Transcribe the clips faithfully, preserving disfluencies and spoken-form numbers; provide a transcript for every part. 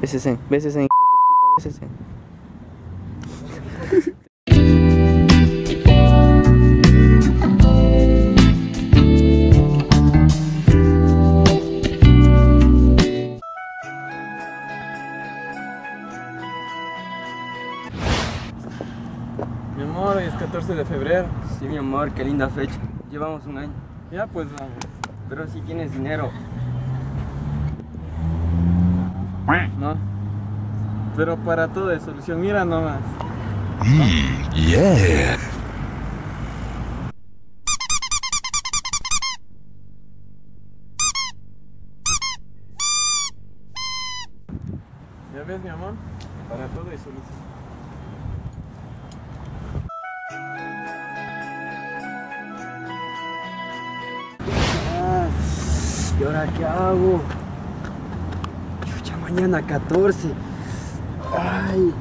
Bésese, bésese, hijos de puta, bésese. Mi amor, hoy es catorce de febrero. Sí, mi amor, qué linda fecha. Llevamos un año. Ya pues vamos. Pero si tienes dinero. No. Pero para todo es solución, mira nomás. Mm, yeah. Ya ves, mi amor, para todo es solución. ¿Y ahora qué hago? Chucha, mañana catorce. Ay.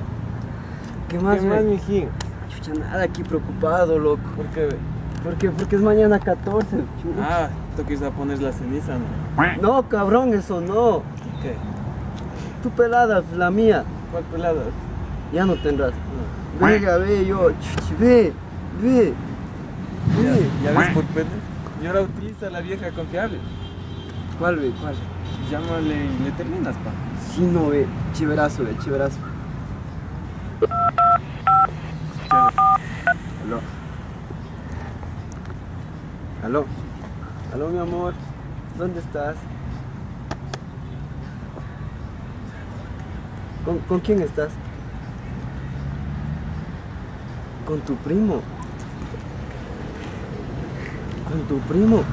¿Qué más, ¿Qué más, mijín? Chucha, nada aquí preocupado, loco. ¿Por qué? ¿Por qué? Porque es mañana catorce. Chucha. Ah, tú quieres a poner la ceniza, ¿no? No, cabrón, eso no. ¿Qué? Tu pelada, la mía. ¿Cuál pelada? Ya no tendrás. No. Venga, ve yo. Chucha, ve, ve. ve. ¿Ya, ¿Ya ves por pena? Y ahora utiliza la vieja confiable. ¿Cuál, ve? ¿Cuál? Llámale y le terminas, pa. Sí, no, ve. Chiverazo, ve, chiverazo. Aló. Aló. Aló, mi amor. ¿Dónde estás? ¿Con, ¿con quién estás? Con tu primo. Con tu primo.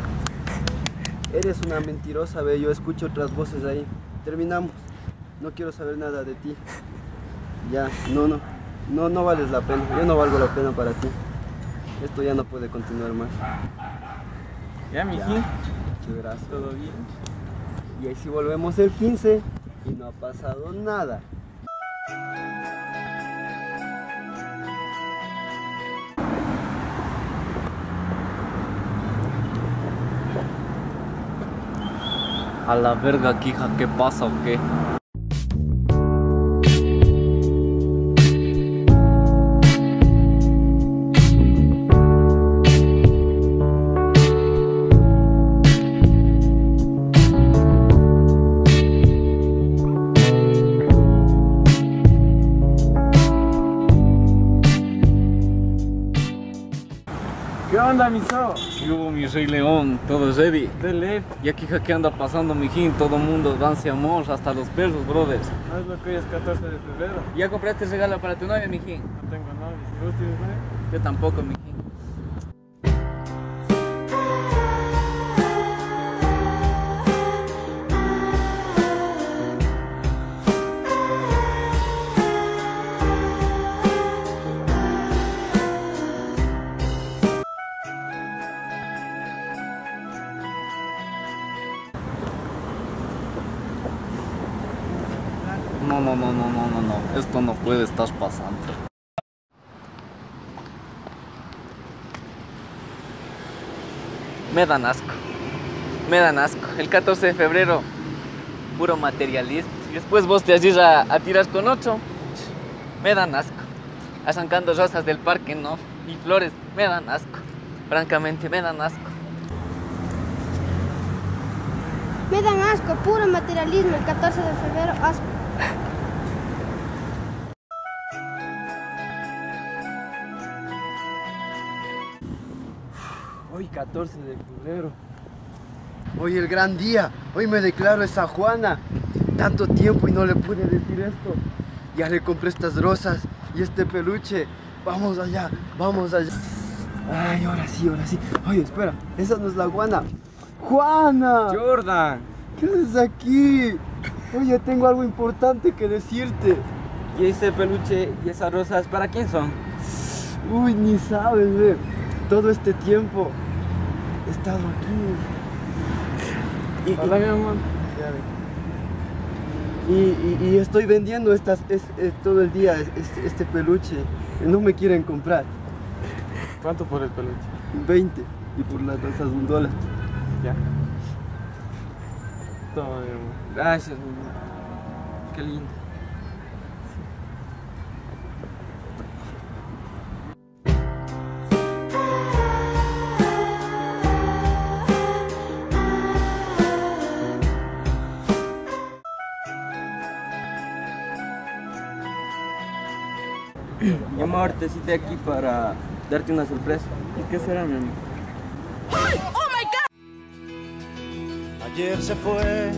Eres una mentirosa, ve, yo escucho otras voces ahí. Terminamos. No quiero saber nada de ti. Ya, no, no. No, no vales la pena. Yo no valgo la pena para ti. Esto ya no puede continuar más. Ya, mijín. Gracias. ¿Todo bien? Y ahí sí volvemos el quince y no ha pasado nada. A la verga, quija, ¿qué pasa o qué? ¿Qué onda, miso? ¿Qué hubo, mi Rey León? ¿Todo ready? Dele. ¿Y aquí qué anda pasando, mijín? Todo mundo, danse amor, hasta los perros, brothers. No es lo que hoy es catorce de febrero. ¿Ya compraste regalo para tu novia, mijín? No tengo novia. ¿Vos tienes novia? Yo tampoco, mijín. No, no, no, no, no, no, no, esto no puede estar pasando. Me dan asco, me dan asco. El catorce de febrero, puro materialismo. Y después vos te haces a, a tirar con ocho, me dan asco. Arrancando rosas del parque, no, y flores, me dan asco. Francamente, me dan asco. Me dan asco, puro materialismo, el catorce de febrero, asco. Hoy catorce de febrero. Hoy el gran día. Hoy me declaro esa Juana. Tanto tiempo y no le pude decir esto. Ya le compré estas rosas y este peluche. Vamos allá, vamos allá. Ay, ahora sí, ahora sí. Oye, espera, esa no es la Juana. ¡Juana! Jordan, ¿qué haces aquí? Oye, tengo algo importante que decirte. ¿Y ese peluche y esas rosas para quién son? Uy, ni sabes, ve. Todo este tiempo he estado aquí. Y, Hola, y, mi amor. Y, y, y estoy vendiendo estas, es, es, todo el día este, este peluche. No me quieren comprar. ¿Cuánto por el peluche? veinte. Y por las rosas un dólar. Ya. Toma, mi amor. Gracias, mi amor. qué lindo. Mi amor, te cité aquí para darte una sorpresa. ¿Y qué será, mi amor? ¡Ay! ¡Oh, my God! Ayer se fue,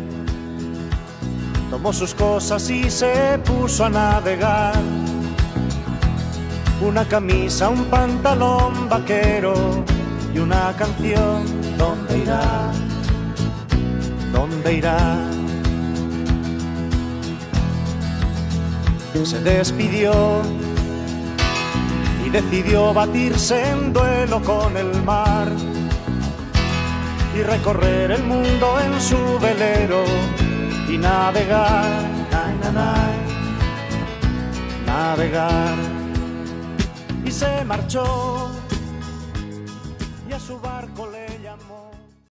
tomó sus cosas y se puso a navegar. Una camisa, un pantalón vaquero y una canción. ¿Dónde irá? ¿Dónde irá? Se despidió y decidió batirse en duelo con el mar y recorrer el mundo en su velero y navegar, na, na, na, navegar. Y se marchó y a su barco.